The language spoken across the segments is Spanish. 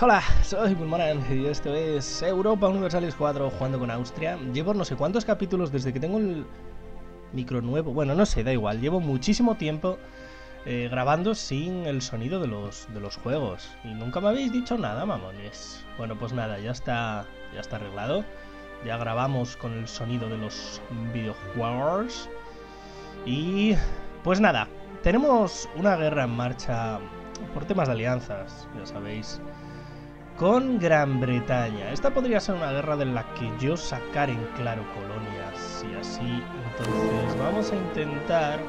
Hola, soy Pulmonan y esto es Europa Universalis 4 jugando con Austria. Llevo no sé cuántos capítulos desde que tengo el micro nuevo. Bueno, no sé, da igual. Llevo muchísimo tiempo grabando sin el sonido de los juegos. Y nunca me habéis dicho nada, mamones. Bueno, pues nada, ya está arreglado. Ya grabamos con el sonido de los videojuegos. Y pues nada, tenemos una guerra en marcha por temas de alianzas, ya sabéis, con Gran Bretaña. Esta podría ser una guerra de la que yo sacar en claro colonias y así. Entonces vamos a intentar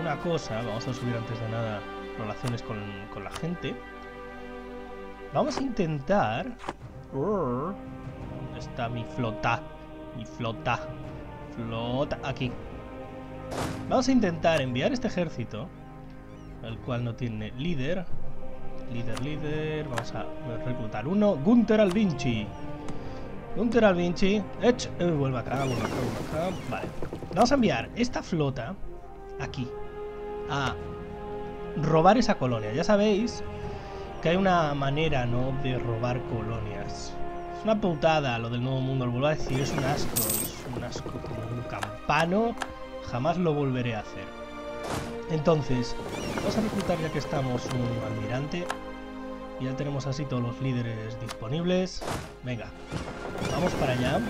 una cosa. Vamos a subir antes de nada relaciones con la gente. Vamos a intentar... ¿Dónde está mi flota? Mi flota. Flota. Aquí. Vamos a intentar enviar este ejército, el cual no tiene líder. Vamos a reclutar uno. Gunther Alvinci. Vuelve acá. Vale. Vamos a enviar esta flota aquí a robar esa colonia. Ya sabéis que hay una manera, ¿no?, de robar colonias. Es una putada lo del Nuevo Mundo. Lo vuelvo a decir, es un asco. Es un asco como un campano. Jamás lo volveré a hacer. Entonces, vamos a reclutar, ya que estamos, un almirante. Y ya tenemos así todos los líderes disponibles. Venga, vamos para allá.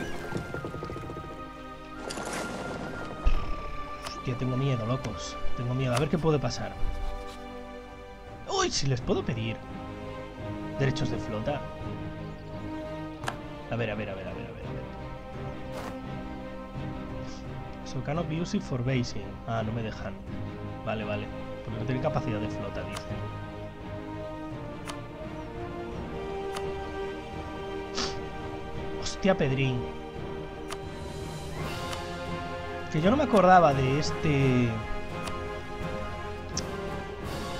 Hostia, tengo miedo, locos. Tengo miedo, a ver qué puede pasar. ¡Uy! Si les puedo pedir derechos de flota. A ver. So cannot be used for basing. Ah, no me dejan. Vale, porque no tiene capacidad de flota, dice. Hostia, Pedrín. Que yo no me acordaba de este...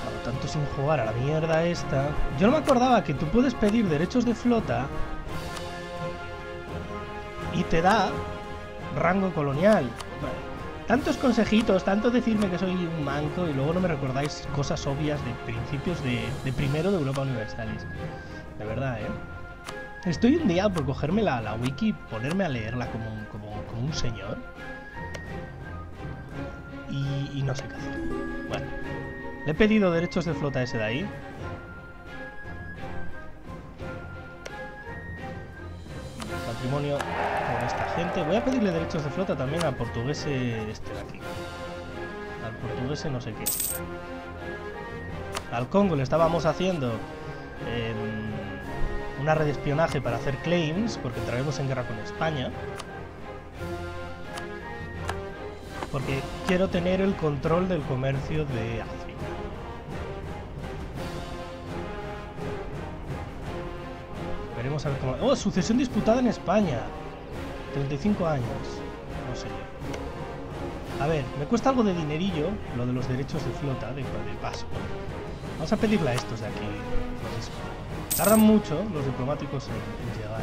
Claro, tanto sin jugar a la mierda esta. Yo no me acordaba que tú puedes pedir derechos de flota y te da rango colonial. Vale. Tantos consejitos, tanto decirme que soy un manco y luego no me recordáis cosas obvias de principios de primero de Europa Universalis. De verdad, Estoy un día por cogerme la wiki y ponerme a leerla como un señor. Y no sé qué hacer. Bueno, le he pedido derechos de flota a ese de ahí. Patrimonio... gente. Voy a pedirle derechos de flota también al portugués este de aquí. Al portugués no sé qué. Al Congo le estábamos haciendo una red de espionaje para hacer claims, porque entraremos en guerra con España. Porque quiero tener el control del comercio de África. Veremos a ver cómo... ¡Oh! Sucesión disputada en España. 35 años, no sé yo. A ver, me cuesta algo de dinerillo lo de los derechos de flota de paso. Vamos a pedirle a estos de aquí. Tardan mucho los diplomáticos en llegar.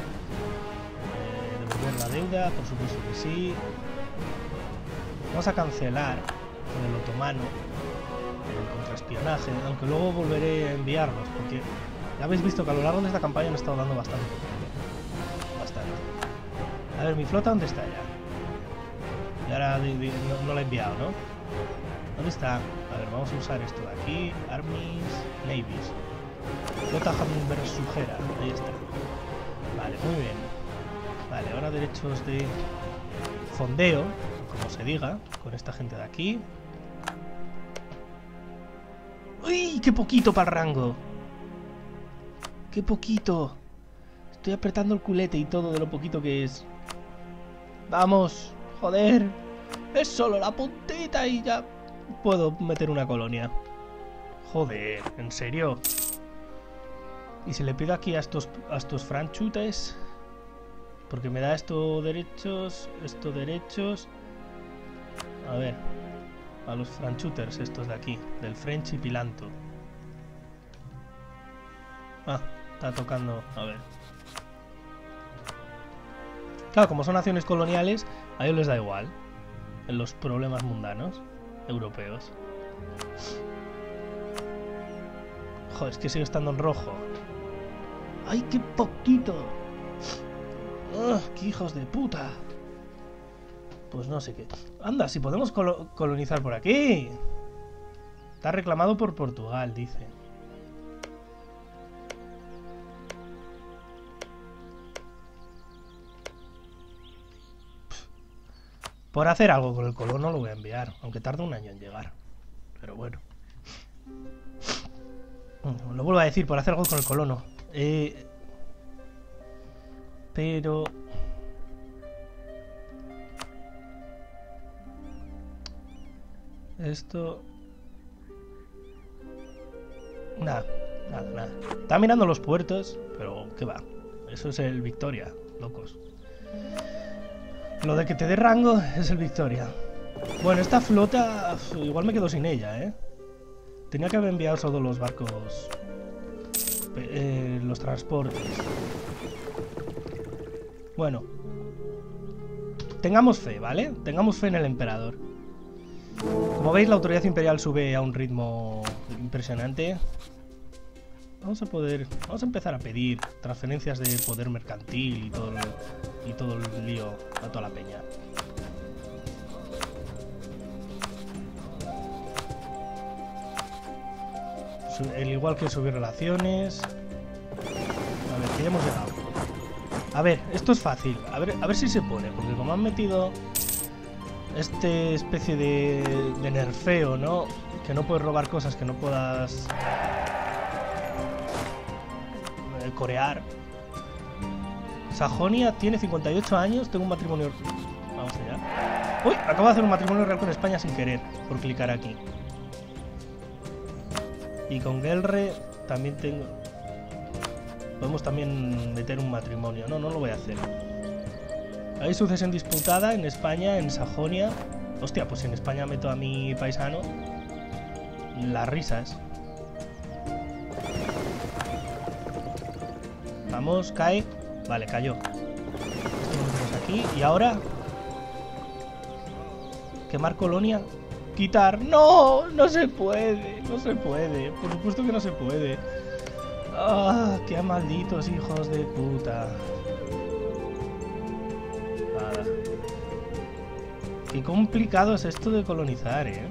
Devolver la deuda, por supuesto que sí. Vamos a cancelar con el otomano el contraespionaje, aunque luego volveré a enviarlos, porque ya habéis visto que a lo largo de esta campaña me he estado dando bastante. A ver, mi flota, ¿dónde está ya? Y ahora no la he enviado, ¿no? ¿Dónde está? A ver, vamos a usar esto de aquí. Armies, Navies. Flota Hamburg-Sujera. Ahí está. Vale, muy bien. Vale, ahora derechos de fondeo, como se diga, con esta gente de aquí. ¡Uy! ¡Qué poquito para el rango! ¡Qué poquito! Estoy apretando el culete y todo de lo poquito que es. Vamos, joder. Es solo la puntita y ya puedo meter una colonia. Joder, ¿en serio? Y si le pido aquí a estos franchutes, porque me da estos derechos. A ver, a los franchuters estos de aquí, del French y Pilanto. Ah, está tocando, a ver. Claro, como son naciones coloniales, a ellos les da igual en los problemas mundanos europeos. Joder, es que sigo estando en rojo. ¡Ay, qué poquito! ¡Oh, qué hijos de puta! Pues no sé qué. Anda, si podemos colonizar por aquí. Está reclamado por Portugal, dice. Por hacer algo con el colono lo voy a enviar, aunque tarda un año en llegar. Pero bueno. Lo vuelvo a decir, por hacer algo con el colono. Pero... esto... Nada. Está mirando los puertos, pero qué va. Eso es el Victoria, locos. Lo de que te dé rango es el Victoria. Bueno, esta flota... igual me quedo sin ella, ¿eh? Tenía que haber enviado solo los barcos... los transportes. Bueno. Tengamos fe, ¿vale? Tengamos fe en el emperador. Como veis, la autoridad imperial sube a un ritmo impresionante. Vamos a empezar a pedir transferencias de poder mercantil y todo el lío a toda la peña. El igual que subir relaciones. A ver, que ya hemos llegado. A ver, esto es fácil. A ver si se pone, porque como han metido este especie de nerfeo, ¿no? Que no puedes robar cosas, que no puedas corear. Sajonia tiene 58 años, tengo un matrimonio... Vamos allá. ¡Uy! Acabo de hacer un matrimonio real con España sin querer, por clicar aquí. Y con Gelre también tengo... Podemos también meter un matrimonio. No, no lo voy a hacer. Hay sucesión disputada en España, en Sajonia. Hostia, pues en España meto a mi paisano. Las risas. Vamos, cae. Vale, cayó. Esto lo metemos aquí. Y ahora... quemar colonia... quitar. ¡No! ¡No se puede! ¡No se puede! Por supuesto que no se puede. ¡Ah! ¡Qué malditos hijos de puta! Nada. Qué complicado es esto de colonizar, ¿eh?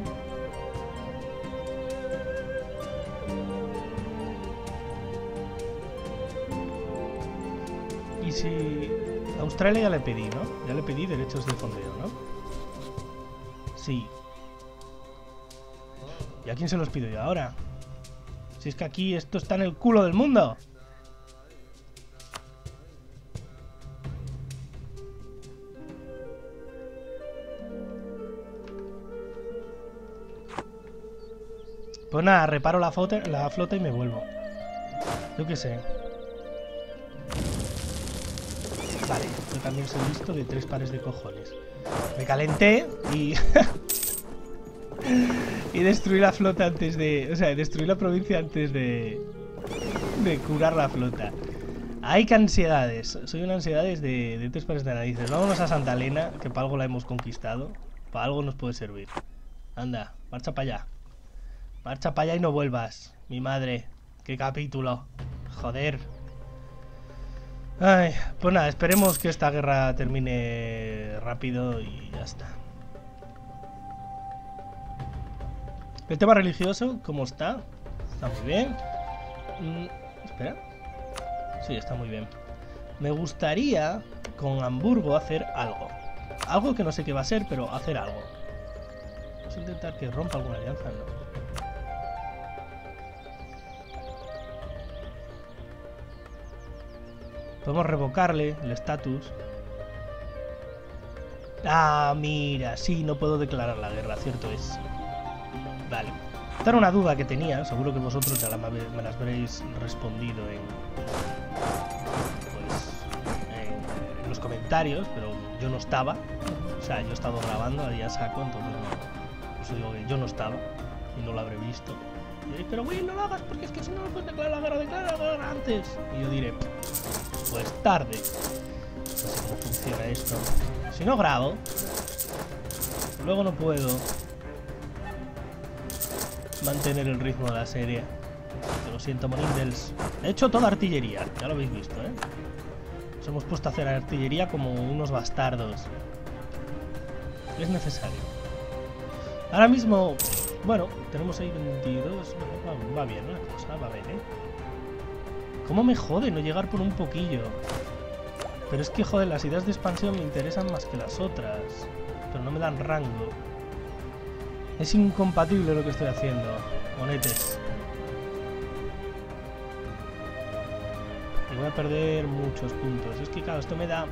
Y si... Australia ya le pedí, ¿no? Ya le pedí derechos de fondeo, ¿no? Sí. ¿Y a quién se los pido yo ahora? Si es que aquí esto está en el culo del mundo. Pues nada, reparo la flota y me vuelvo. Yo qué sé. Vale, yo también soy listo de tres pares de cojones. Me calenté y... y destruir la flota antes de... O sea, destruir la provincia antes de... de curar la flota. Hay que ansiedades. Soy una ansiedades de tres pares de narices. Vámonos a Santa Elena, que para algo la hemos conquistado. Para algo nos puede servir. Anda, marcha para allá. Marcha para allá y no vuelvas. Mi madre. Qué capítulo. Joder. Ay, pues nada, esperemos que esta guerra termine rápido y ya está. El tema religioso, ¿cómo está? Está muy bien. Espera. Sí, está muy bien. Me gustaría con Hamburgo hacer algo. Algo que no sé qué va a ser, pero hacer algo. Vamos a intentar que rompa alguna alianza, ¿no? Podemos revocarle el estatus. Ah, mira, sí, no puedo declarar la guerra, cierto es. Vale. Esta era una duda que tenía. Seguro que vosotros ya me las habréis respondido en, pues, en los comentarios, pero yo no estaba. O sea, yo he estado grabando ahí a saco, entonces no, os digo que yo no estaba y no lo habré visto. Y diréis, pero güey, no lo hagas porque es que si no lo puedes declarar la guerra antes. Y yo diré, pues tarde. No sé cómo funciona esto. Si no grabo, luego no puedo mantener el ritmo de la serie. Lo siento, morir dels... He hecho toda artillería, ya lo habéis visto, ¿eh? Nos hemos puesto a hacer artillería como unos bastardos. Es necesario. Ahora mismo... Bueno, tenemos ahí 22... Va bien, ¿no? La cosa va bien, ¿eh? ¿Cómo me jode no llegar por un poquillo? Pero es que, joder, las ideas de expansión me interesan más que las otras. Pero no me dan rango. Es incompatible lo que estoy haciendo. Monetes. Y voy a perder muchos puntos. Es que, claro, esto me da...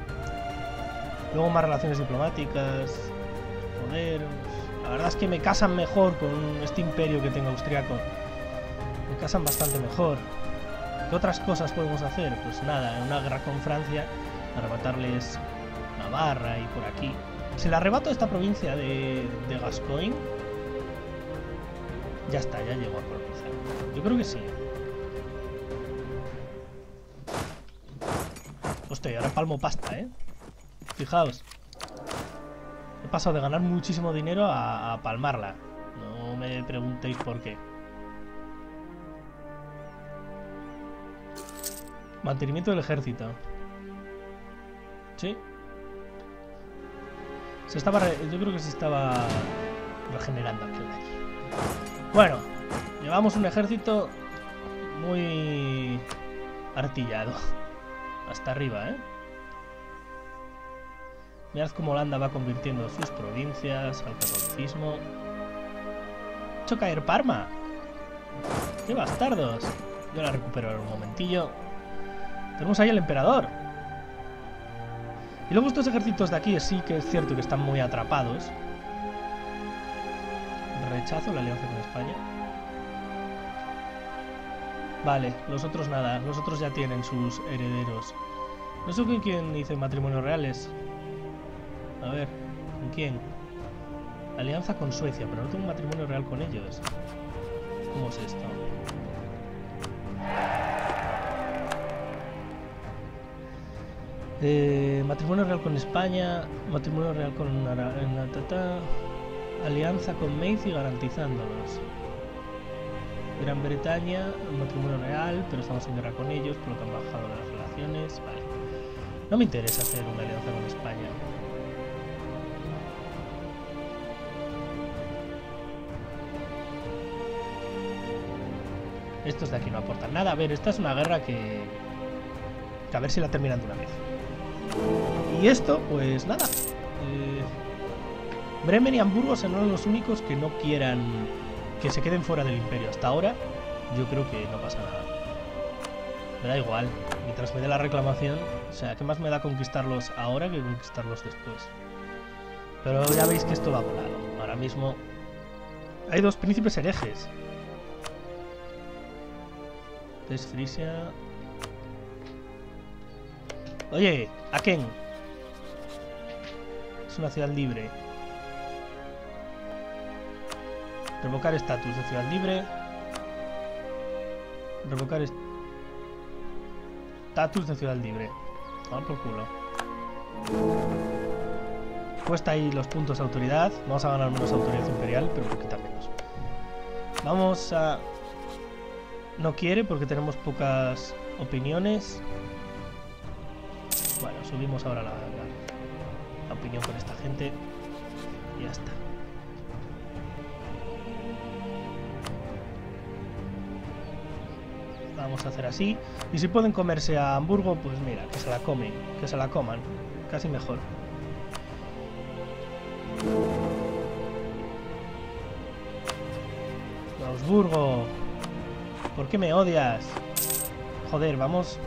Luego más relaciones diplomáticas... Poder... La verdad es que me casan mejor con este imperio que tengo austriaco. Me casan bastante mejor. ¿Qué otras cosas podemos hacer? Pues nada, una guerra con Francia, arrebatarles Navarra y por aquí. Si le arrebato esta provincia de Gascoigne, ya está, ya llego a provincia. Yo creo que sí. Hostia, ahora palmo pasta, ¿eh? Fijaos. He pasado de ganar muchísimo dinero a palmarla. No me preguntéis por qué. Mantenimiento del ejército. Sí. Se estaba... Yo creo que se estaba regenerando aquí. Bueno, llevamos un ejército muy artillado. Hasta arriba, ¿eh? Mirad cómo Holanda va convirtiendo sus provincias al catolicismo. He hecho caer Parma. ¡Qué bastardos! Yo la recupero en un momentillo. Tenemos ahí al emperador. Y luego estos ejércitos de aquí sí que es cierto que están muy atrapados. Rechazo la alianza con España. Vale, los otros nada. Los otros ya tienen sus herederos. No sé con quién hice matrimonios reales. A ver, ¿con quién? Alianza con Suecia, pero no tengo un matrimonio real con ellos. ¿Cómo es esto? Matrimonio real con España, matrimonio real con Natatá, alianza con Macy garantizándonos. Gran Bretaña, matrimonio real, pero estamos en guerra con ellos, por lo que han bajado las relaciones. Vale. No me interesa hacer una alianza con España. Estos de aquí no aportan nada. A ver, esta es una guerra que... A ver si la terminan de una vez. Y esto, pues nada. Bremen y Hamburgo serán los únicos que no quieran que se queden fuera del imperio. Hasta ahora, yo creo que no pasa nada. Me da igual. Mientras me dé la reclamación, o sea, ¿qué más me da conquistarlos ahora que conquistarlos después? Pero ya veis que esto va volado. Ahora mismo hay dos príncipes herejes. Es Frisia. Oye, Aken. Es una ciudad libre. Revocar estatus de ciudad libre. Revocar estatus de ciudad libre. Vamos por culo. Cuesta ahí los puntos de autoridad. Vamos a ganar menos autoridad imperial, pero un poquito menos. Vamos a... No quiere porque tenemos pocas opiniones. Bueno, subimos ahora la opinión con esta gente y ya está. Vamos a hacer así. Y si pueden comerse a Hamburgo, pues mira, que se la comen, que se la coman. Casi mejor. Augsburgo, ¿por qué me odias? Joder, vamos...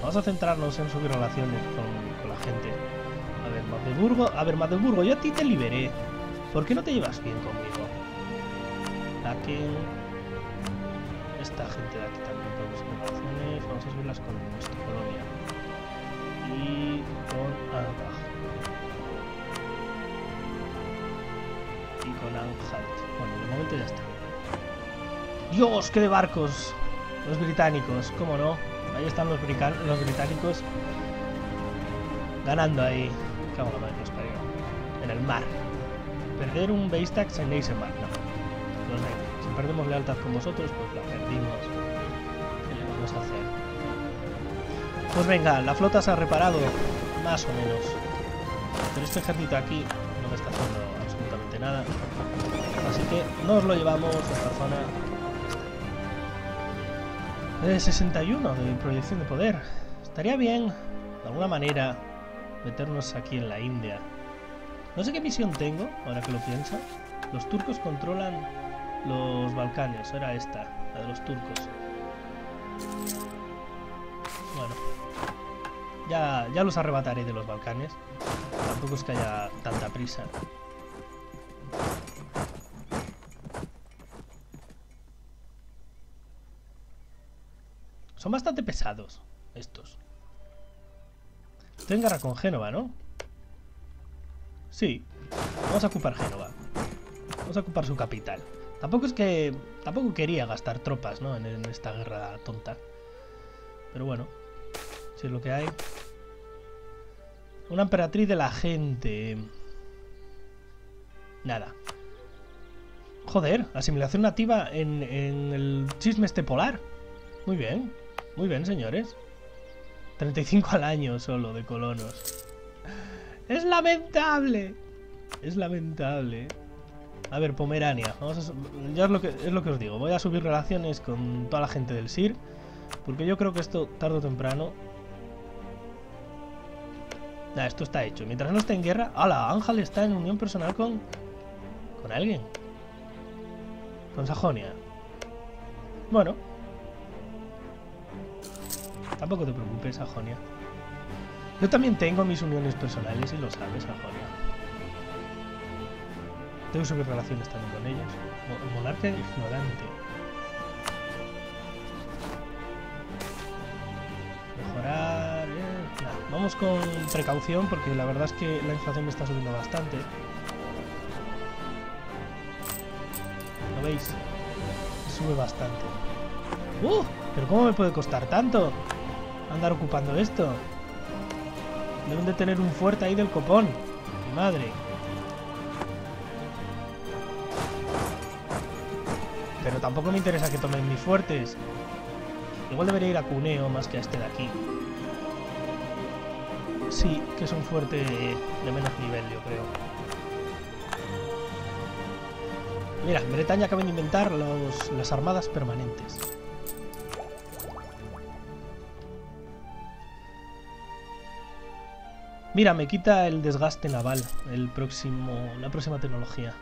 Vamos a centrarnos en subir relaciones con la gente. A ver, Magdeburgo. A ver, Magdeburgo, yo a ti te liberé. ¿Por qué no te llevas bien conmigo? Aquí. Esta gente de aquí también podemos subir relaciones. Vamos a subirlas con nuestra colonia. Y con Anhalt. Y con Anhalt. Bueno, de momento ya está. ¡Dios, qué de barcos! Los británicos, cómo no. Ahí están los británicos ganando ahí. Cago en la madre, en el mar. Perder un base tax en Eisenberg, no. Entonces, si perdemos lealtad con vosotros, pues la perdimos. podemos hacer. Pues venga, la flota se ha reparado, más o menos. Pero este ejército aquí no me está haciendo absolutamente nada. Así que nos lo llevamos a esta zona. 61 de proyección de poder. Estaría bien, de alguna manera, meternos aquí en la India. No sé qué misión tengo, ahora que lo pienso. Los turcos controlan los Balcanes. Era esta, la de los turcos. Bueno. Ya los arrebataré de los Balcanes. Tampoco es que haya tanta prisa. Son bastante pesados, estos. Estoy en guerra con Génova, ¿no? Sí. Vamos a ocupar Génova. Vamos a ocupar su capital. Tampoco quería gastar tropas, ¿no? En esta guerra tonta. Pero bueno. Si es lo que hay. Una emperatriz de la gente. Nada. Joder, asimilación nativa en el chisme este polar. Muy bien. Muy bien, señores. 35 al año solo de colonos. ¡Es lamentable! Es lamentable. A ver, Pomerania. Vamos a, ya es lo que os digo. Voy a subir relaciones con toda la gente del SIR. Porque yo creo que esto, tarde o temprano... Nah, esto está hecho. Mientras no esté en guerra... ¡Hala! Ángel está en unión personal con... ¿Con alguien? Con Sajonia. Bueno. Tampoco te preocupes, Sajonia. Yo también tengo mis uniones personales y lo sabes, Sajonia. Tengo que subir relaciones también con ellos. Monarca ignorante. Mejorar... Nah, vamos con precaución porque la verdad es que la inflación me está subiendo bastante. ¿Lo veis? Sube bastante. ¡Uh! ¿Pero cómo me puede costar tanto andar ocupando esto? Deben de tener un fuerte ahí del copón. Mi madre. Pero tampoco me interesa que tomen mis fuertes. Igual debería ir a Cuneo más que a este de aquí. Sí, que es un fuerte de menos nivel, yo creo. Mira, en Bretaña acaban de inventar las armadas permanentes. Mira, me quita el desgaste naval la próxima tecnología.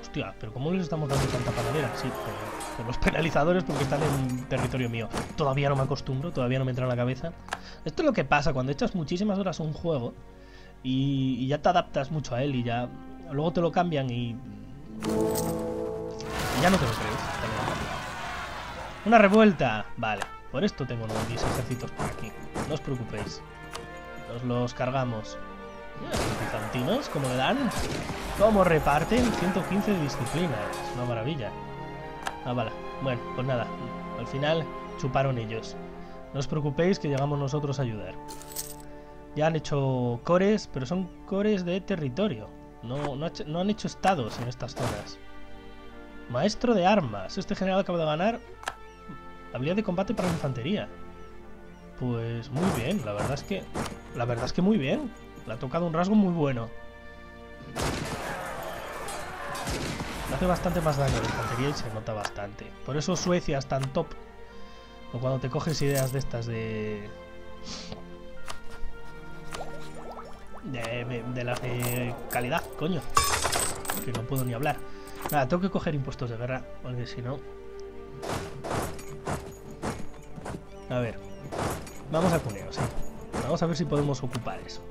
Hostia, pero ¿cómo les estamos dando tanta panadera? Sí, pero los penalizadores porque están en territorio mío. Todavía no me acostumbro, todavía no me entra en la cabeza. Esto es lo que pasa cuando echas muchísimas horas a un juego y ya te adaptas mucho a él y ya... Luego te lo cambian y ya no te lo crees. Una revuelta. Vale, por esto tengo 10 ejércitos por aquí. No os preocupéis. Nos los cargamos. Los bizantinos, ¿cómo le dan? ¿Cómo reparten? 115 de disciplina. Es una maravilla. Ah, vale. Bueno, pues nada. Al final chuparon ellos. No os preocupéis que llegamos nosotros a ayudar. Ya han hecho cores, pero son cores de territorio. No han hecho estados en estas zonas. Maestro de armas. Este general acaba de ganar habilidad de combate para la infantería. Pues muy bien, la verdad es que muy bien. Le ha tocado un rasgo muy bueno. Le hace bastante más daño la infantería y se nota bastante. Por eso Suecia es tan top. O cuando te coges ideas de estas de las de calidad, coño. Que no puedo ni hablar. Nada, tengo que coger impuestos de guerra, porque si no... A ver... Vamos a Cuneo, sí. Vamos a ver si podemos ocupar eso.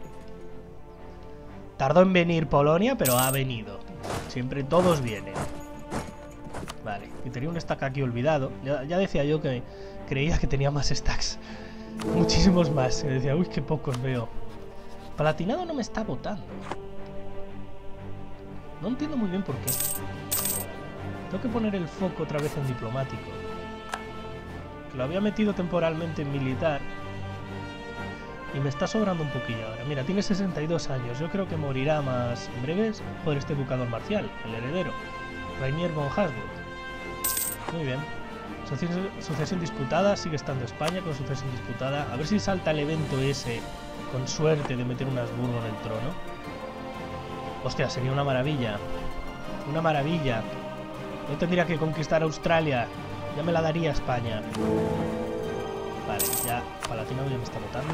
Tardó en venir Polonia, pero ha venido. Siempre todos vienen. Vale, y tenía un stack aquí olvidado. Ya decía yo que creía que tenía más stacks. Muchísimos más. Y decía, uy, qué pocos veo. Palatinado no me está votando. No entiendo muy bien por qué. Tengo que poner el foco otra vez en diplomático. Que lo había metido temporalmente en militar. Y me está sobrando un poquillo ahora. Mira, tiene 62 años. Yo creo que morirá más en breves por este ducador marcial, el heredero. Rainier von Habsburg. Muy bien. Sucesión disputada, sigue estando España con sucesión disputada. A ver si salta el evento ese con suerte de meter un Habsburgo en el trono. Hostia, sería una maravilla. Una maravilla. No tendría que conquistar Australia. Ya me la daría España. Vale, ya Palatino ya me está votando.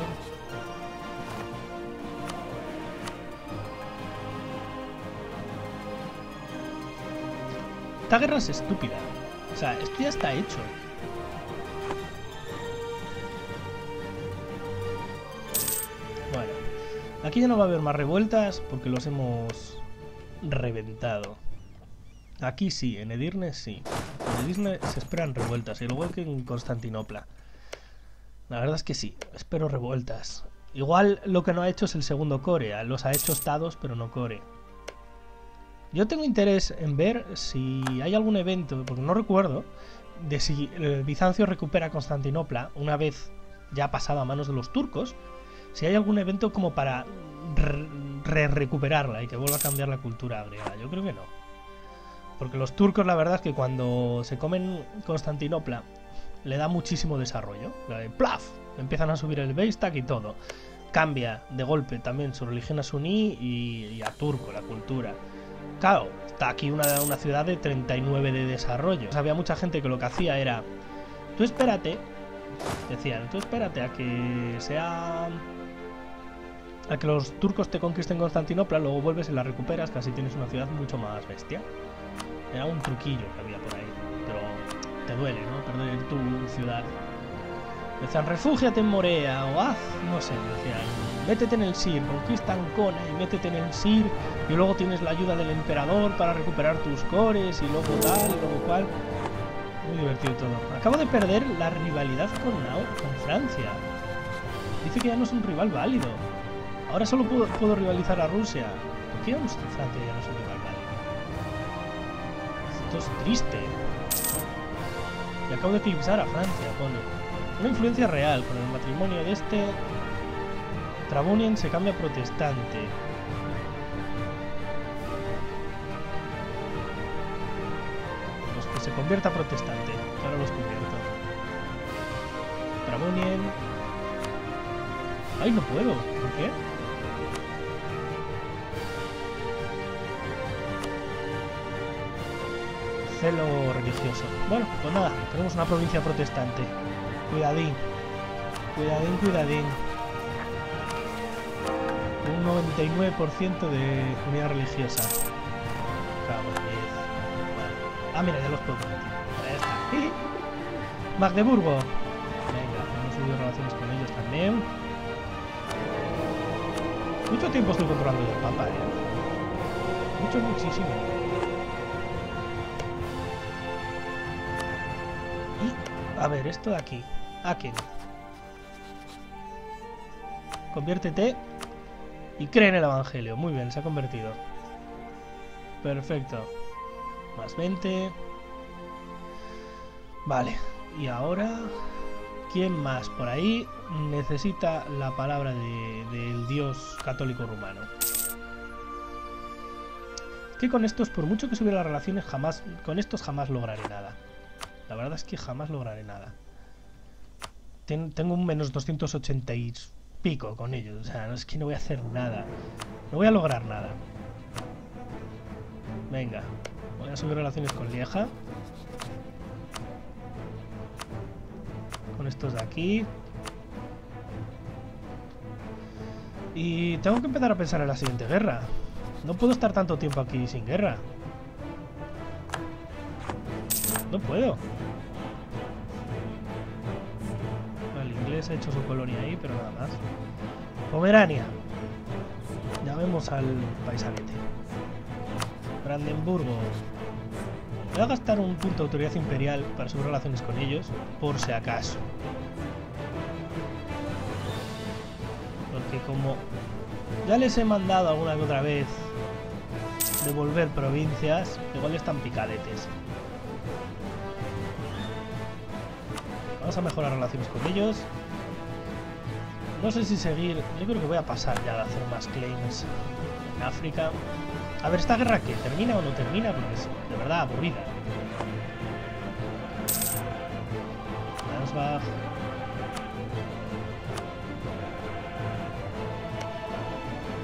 Esta guerra es estúpida. O sea, esto ya está hecho. Bueno, aquí ya no va a haber más revueltas porque los hemos reventado. Aquí sí, en Edirne sí. En Edirne se esperan revueltas, igual que en Constantinopla. La verdad es que sí, espero revueltas. Igual lo que no ha hecho es el segundo Corea. Los ha hecho estados, pero no Corea. Yo tengo interés en ver si hay algún evento, porque no recuerdo, de si Bizancio recupera Constantinopla una vez ya pasada a manos de los turcos, si hay algún evento como para recuperarla y que vuelva a cambiar la cultura griega. Yo creo que no. Porque los turcos, la verdad es que cuando se comen Constantinopla, le da muchísimo desarrollo. ¡Plaf! Empiezan a subir el Beystak y todo. Cambia de golpe también su religión a suní y a turco, la cultura. Claro, está aquí una ciudad de 39 de desarrollo. Había mucha gente que lo que hacía era... Tú espérate, decían, tú espérate a que sea... a que los turcos te conquisten Constantinopla, luego vuelves y la recuperas, casi tienes una ciudad mucho más bestia. Era un truquillo que había por ahí, pero te duele, ¿no? Perder tu ciudad. Decían, refúgiate en Morea, o haz, no sé, decían, métete en el Sir, conquista Ancona y métete en el Sir, y luego tienes la ayuda del emperador para recuperar tus cores, y luego tal, y luego cual. Muy divertido todo. Acabo de perder la rivalidad con Francia. Dice que ya no es un rival válido. Ahora solo puedo rivalizar a Rusia. ¿Por qué Francia ya no es un rival válido? Esto es triste. Y acabo de eclipsar a Francia, bueno. Una influencia real, con el matrimonio de este Trabonian se cambia a protestante. Los que se convierta a protestante, ahora los convierto. Trabonian. ¡Ay, no puedo! ¿Por qué? Celo religioso. Bueno, pues nada, tenemos una provincia protestante. Cuidadín, cuidadín, cuidadín. Un 99% de unidad religiosa. Cago en 10. Vale. Ah, mira, ya los puedo convertir. Ahí está. Magdeburgo. Venga, hemos subido relaciones con ellos también. Mucho tiempo estoy controlando el Papa, ¿eh? Mucho, muchísimo. Y, a ver, esto de aquí. Aken. Conviértete y cree en el evangelio. Muy bien, se ha convertido. Perfecto. Más 20. Vale. Y ahora... ¿Quién más por ahí necesita la palabra del dios católico rumano? Es que con estos, por mucho que subiera las relaciones, jamás... Con estos jamás lograré nada. La verdad es que jamás lograré nada. Tengo un menos 280 y pico con ellos. O sea, es que no voy a hacer nada. No voy a lograr nada. Venga. Voy a subir relaciones con Lieja. Con estos de aquí. Y tengo que empezar a pensar en la siguiente guerra. No puedo estar tanto tiempo aquí sin guerra. No puedo. Ha hecho su colonia ahí, pero nada más. Pomerania. Llamemos al paisanete. Brandenburgo. Voy a gastar un punto de autoridad imperial para sus relaciones con ellos, por si acaso. Porque como ya les he mandado alguna que otra vez devolver provincias, igual están picadetes. Vamos a mejorar relaciones con ellos. No sé si seguir... Yo creo que voy a pasar ya de hacer más claims en África. A ver, ¿esta guerra qué? ¿Termina o no termina? Porque es de verdad aburrida. schwach.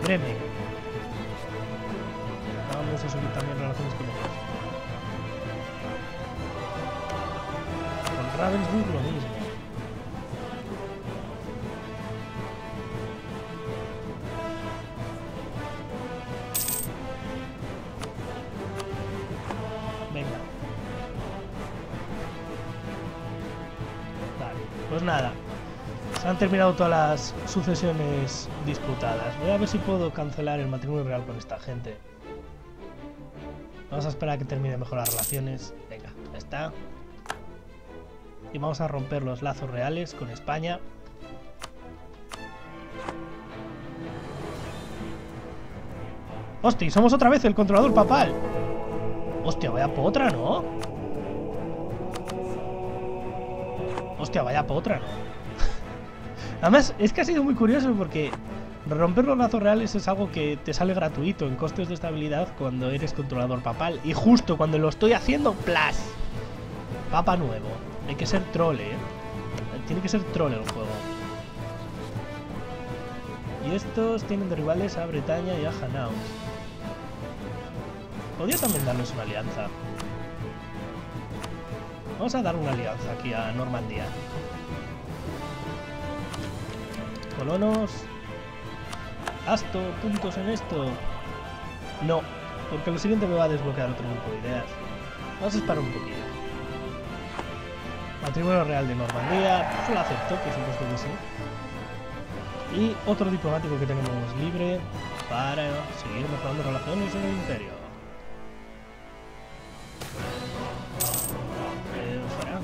Gremlin. Vamos a subir también relaciones con otros. Con Ravensburg lo mismo. Terminado todas las sucesiones disputadas. Voy a ver si puedo cancelar el matrimonio real con esta gente. Vamos a esperar a que termine mejor las relaciones. Venga, ya está. Y vamos a romper los lazos reales con España. ¡Hostia! Y somos otra vez el controlador papal. ¡Hostia! Vaya potra, ¿no? ¡Hostia! Vaya potra, ¿no? Además, es que ha sido muy curioso porque romper los lazos reales es algo que te sale gratuito en costes de estabilidad cuando eres controlador papal. Y justo cuando lo estoy haciendo, ¡plas! Papa nuevo. Hay que ser troll, ¿eh? Tiene que ser troll el juego. Y estos tienen de rivales a Bretaña y a Hanau. Podría también darles una alianza. Vamos a dar una alianza aquí a Normandía. Colonos, gasto puntos en esto. No, porque lo siguiente me va a desbloquear otro grupo de ideas. Vamos a esperar un poquito. Matrimonio real de Normandía, pues lo acepto, por supuesto que sí. Y otro diplomático que tenemos libre para seguir mejorando relaciones en el imperio. Fuera.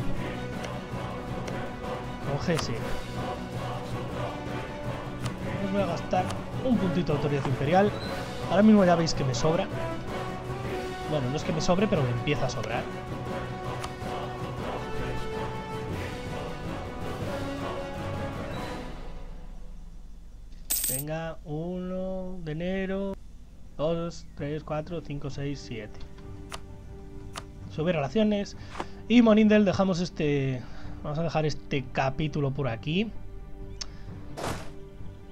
Con Gessi. Voy a gastar un puntito de autoridad imperial. Ahora mismo ya veis que me sobra. Bueno, no es que me sobre, pero me empieza a sobrar. Venga, 1 de enero. 2, 3, 4, 5, 6, 7. Subir relaciones. Y Monindel, dejamos este... Vamos a dejar este capítulo por aquí.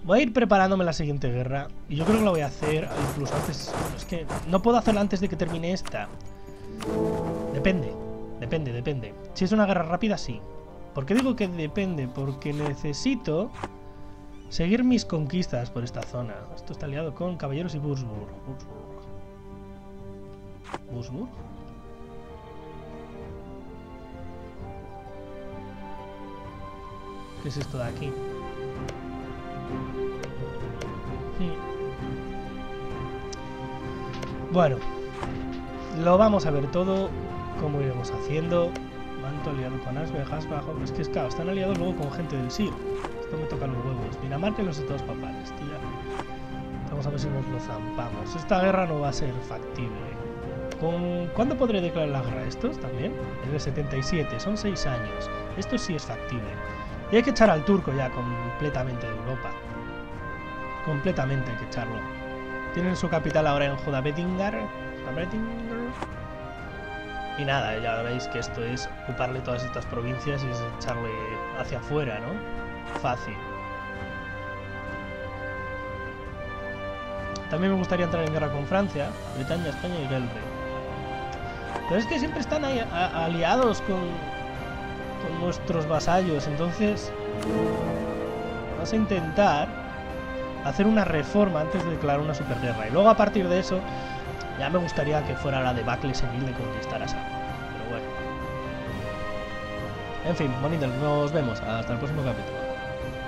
Voy a ir preparándome la siguiente guerra. Y yo creo que la voy a hacer incluso antes. Es que no puedo hacerla antes de que termine esta. Depende. Si es una guerra rápida, sí. ¿Por qué digo que depende? Porque necesito seguir mis conquistas por esta zona. Esto está aliado con caballeros y Würzburg. ¿Würzburg? ¿Qué es esto de aquí? Bueno, lo vamos a ver todo, cómo iremos haciendo. Manto aliado con Asbejas bajo. Pero es que es claro, están aliados luego con gente del SIR. Esto me toca los huevos. Dinamarca y los estados papales, tía. Vamos a ver si nos lo zampamos. Esta guerra no va a ser factible. ¿Cuándo podré declarar la guerra a estos también? Es de 77, son 6 años. Esto sí es factible. Y hay que echar al turco ya completamente de Europa. Completamente hay que echarlo. Tienen su capital ahora en Jodabettingar. Y nada, ya veis que esto es ocuparle todas estas provincias y es echarle hacia afuera, ¿no? Fácil. También me gustaría entrar en guerra con Francia, Bretaña, España y Bélgica. Pero es que siempre están ahí aliados con nuestros vasallos. Entonces, vas a intentar hacer una reforma antes de declarar una superguerra. Y luego a partir de eso, ya me gustaría que fuera la debacle senil de conquistar a San. Pero bueno. En fin, Monindel, nos vemos. Hasta el próximo capítulo.